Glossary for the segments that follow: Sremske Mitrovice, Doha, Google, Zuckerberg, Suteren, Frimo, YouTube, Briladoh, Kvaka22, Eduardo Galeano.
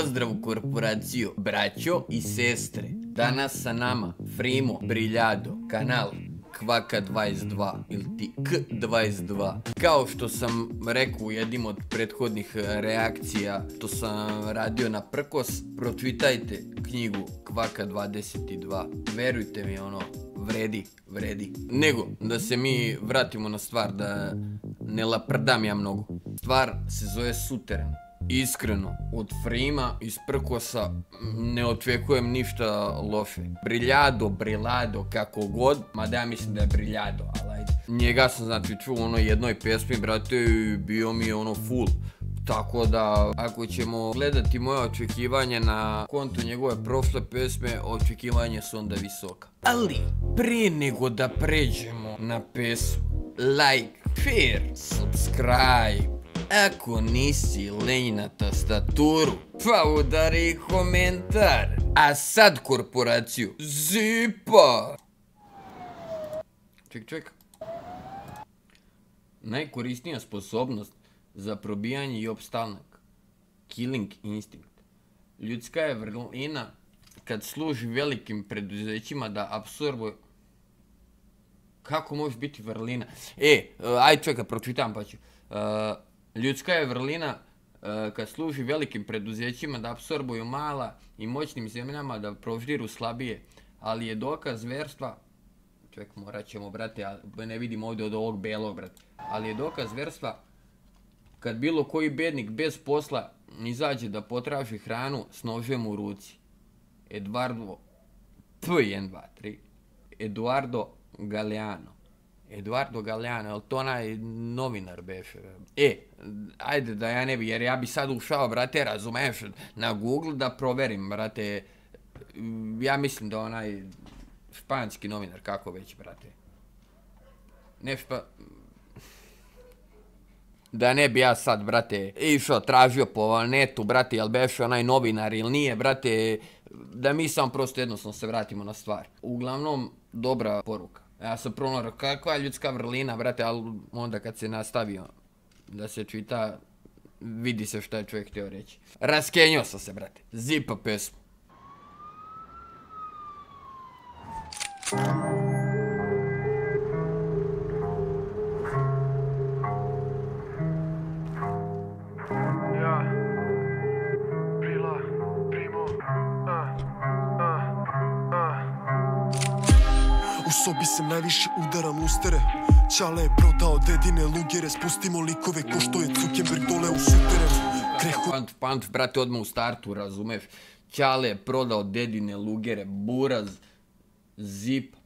Pozdrav korporaciju, braćo i sestre. Danas sa nama Frimo, Briladoh, kanal Kvaka22 ili ti K22. Kao što sam rekao u jednim od prethodnih reakcija što sam radio na prkos, protvitajte knjigu Kvaka22. Verujte mi, ono, vredi. Nego, da se mi vratimo na stvar, da ne laprdam ja mnogo. Stvar se zove Suteren. Iskreno, od Frima iz prkosa ne očekujem ništa loše. Briladoh, kako god, mada ja mislim da je Briladoh, ali ajde. Njega sam znači čuo ono jednoj pjesmi, brate, i bio mi je ono full. Tako da, ako ćemo gledati moje očekivanje na kontu njegove prošle pjesme, očekivanje su onda visoka. Ali, prije nego da pređemo na pjesmu, like, share, subscribe. Ako nisi lenj na tastaturu, pa udari komentar. A sad korporaciju zipa. Ček. Najkorisnija sposobnost za probijanje je opstanak. Killing instinct. Ljudska je vrlina kad služi velikim preduzećima da apsorbuje... Kako može biti vrlina? Ajde čekaj, pročitam pa ću. Ljudska je vrlina kad služi velikim preduzećima da apsorbuju mala i moćnim zemljama da proždiru slabije, ali je dokaz verstva, čovjek morat ćemo brate, ne vidim ovdje od ovog belog brate, ali je dokaz verstva kad bilo koji bednik bez posla izađe da potraži hranu s nožem u ruci. Eduardo Galeano. Eduardo Galeano, jel to onaj novinar beše? Ajde da ja ne bi, jer ja bi sad ušao, brate, razumeš, na Google da proverim, brate, ja mislim da onaj španski novinar, kako već, brate. Da ne bi ja sad, brate, išao, tražio po netu, brate, jel beše onaj novinar ili nije, brate, da mi samo prosto jednostavno se vratimo na stvar. Uglavnom, dobra poruka. Ja sam prvo rekao, kakva je ljudska vrlina, brate, ali onda kad se nastavio da se čita, vidi se šta je čovjek htio reći. Raskenjao sam se, brate. Zipa pesmu. U sobi sam najviše udaram lustere. Čale je prodao dedine lugere. Spustimo likove ko što je Zuckerberg dole u Suteren. Panč, brate, odmah u startu, razumeš? Čale je prodao dedine lugere. Buraz. Zip,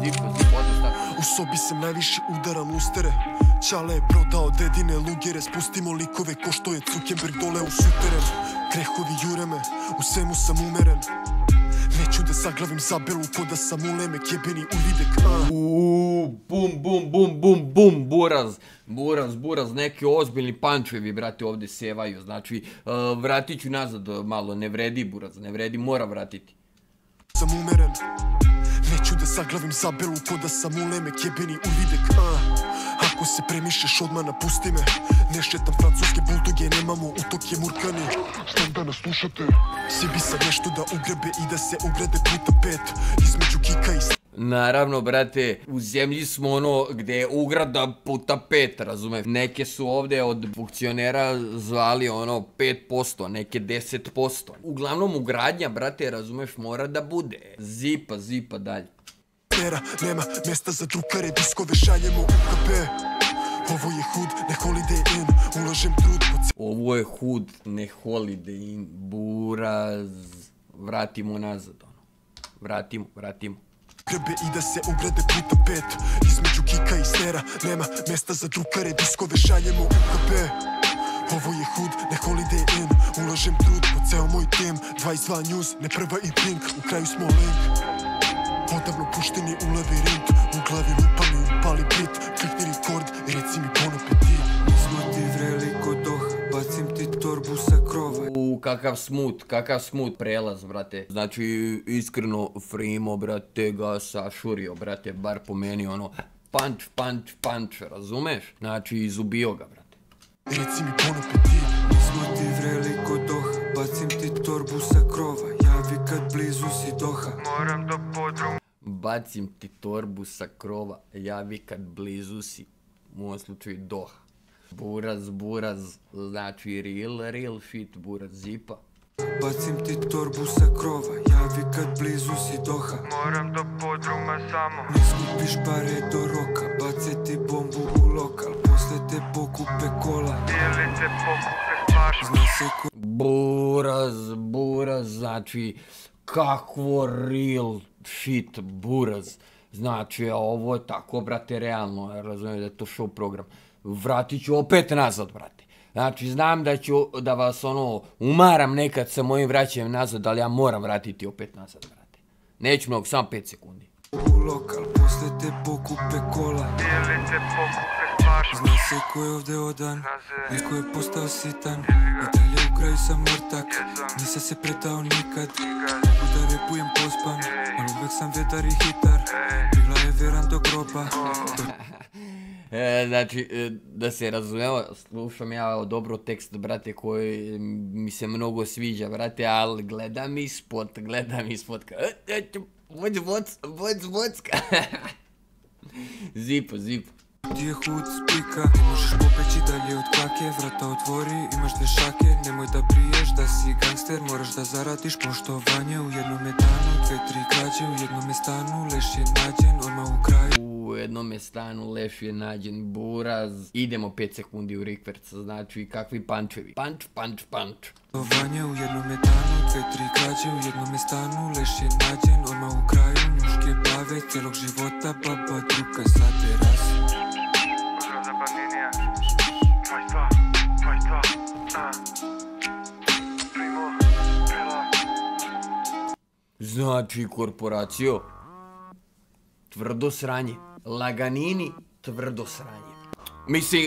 odnosno. U sobi sam najviše udaram lustere. Čale je prodao dedine lugere. Spustimo likove ko što je Zuckerberg dole u Suteren. Krehovi jure me, u svemu sam umeren. Neću da zaglavim zabelu ko da sam ulemek jebeni uvidek. Bum, buraz, neki ozbiljni pančevi, brate, ovdje sevaju. Znači, vratit ću nazad malo, ne vredi buraz, ne vredi, mora vratiti. Sam umeren, neću da zaglavim zabelu ko da sam ulemek jebeni uvidek. Ako se premišlješ odmah napusti me. Ne šetam francuske buldoge, nemamo utoke murkani. Stam da nas slušate. Svi bi sad nešto da ugrebe i da se ugrade puta pet. Između kika i... Naravno, brate, u zemlji smo ono gdje je ugrada puta pet, razumeš? Neke su ovdje od funkcionera zvali ono 5%, neke 10%. Uglavnom ugradnja, brate, razumeš, mora da bude. Zipa dalje. Nema mjesta za drukare, diskove šaljemo u KP. Ovo je hud, ne holiday in, buraz. Vratimo nazad, ono. Vratimo. Grebe i da se ugrade puta pet. Između kika i stera. Nema mjesta za drukare, diskove šaljemo u KP. Ovo je hud, ne holiday in, ulažem trud po ceo moj tim. 22 news, ne prva i blink, u kraju smo link. Odavno pušteni u labirint, u glavi lupa mi upali bit. Klikni rekord i reci mi ponope ti. Smrti vreli kod doha, bacim ti torbu sa krova. Kakav smut prelaz, brate. Znači, iskreno, Frimo, brate, ga sašurio, brate, bar po meni, ono, panč, razumeš? Znači, izubio ga, brate. Reci mi ponopi ti, nismo ti vreli ko Doha. Bacim ti torbu sa krova, javi kad blizu si Doha. Moram do podruma. Bacim ti torbu sa krova, javi kad blizu si, u ovom slučaju Doha. Buraz, buraz, znači real shit, buraz zipa. Bacim ti torbu sa krova, javi kad blizu si Doha. Moram do podruma samo. Ne skupiš pare do roka, bace ti bombu u lokal, posle te pokupe kola. Ili te pokupe paš. Buraz, buraz, znači kakvo real shit buraz. Znači ovo je tako, brate, realno, razumijem da je to show program. Vratit ću opet nazad, brate. Znači, znam da ću, da vas ono, umaram nekad sa mojim vraćanjem nazad, ali ja moram vratiti opet nazad, brate. Neću mnogo, samo 5 sekundi. U lokal, posle te pokupe kola. Ili te pokupe paš. Zna se ko je ovde odan, neko je postao sitan. I dalje u kraju sam ortak, nisam se predao nikad. Mogu da repujem pospan, ali uvek sam vedar i hitar. Bila je veran do groba. Znači, da se razumemo, slušam ja dobro tekst, brate, koji mi se mnogo sviđa, brate, ali gledam ispod, Vodska. Zipo. Gdje je hud spika, ne možeš popeći dalje od Kvake. Vrata otvori, imaš dve šake, nemoj da briješ da si gangster. Moraš da zaradiš poštovanje u jednome danu, dve, tri krađe u jednome stanu. Leš je nađen, odmah u kraju. U jednome stanu leš je nađen, buraz. Idemo 5 sekundi u rikverc, znači kakvi pančevi. Panč. Poštovanje u jednome danu, dve, tri krađe u jednome stanu. Leš je nađen, odmah u kraju. Muške plave, cijelog života, baba druga sa terase. Znači, korporacijo, tvrdo sranje, laganini, tvrdo sranje. Mislim,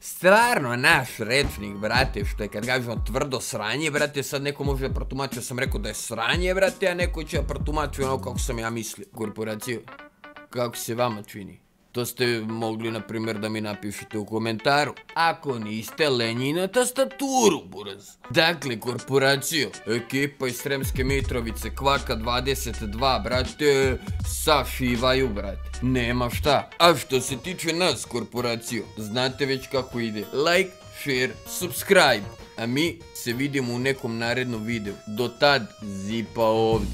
stvarno naš rečnik, brate, što je kad kažemo tvrdo sranje, brate, sad neko može da protumačio, sam rekao da je sranje, brate, a neko će da protumačio ono kako sam ja mislio. Korporacijo, kako se vama čini? To ste mogli, na primjer, da mi napišete u komentaru. Ako niste lenji na tastaturu, buraz. Dakle, korporacijo, ekipa iz Sremske Mitrovice, Kvaka22, brate, sašivaju, brate. Nema šta. A što se tiče nas, korporacijo, znate već kako ide. Like, share, subscribe. A mi se vidimo u nekom narednom videu. Do tad, zipa ovdje.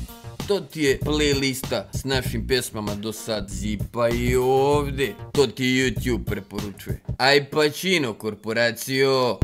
To ti je playlista s našim pesmama do sad, zipa i ovde. To ti YouTube preporučuje. Aj pačino, korporacijo.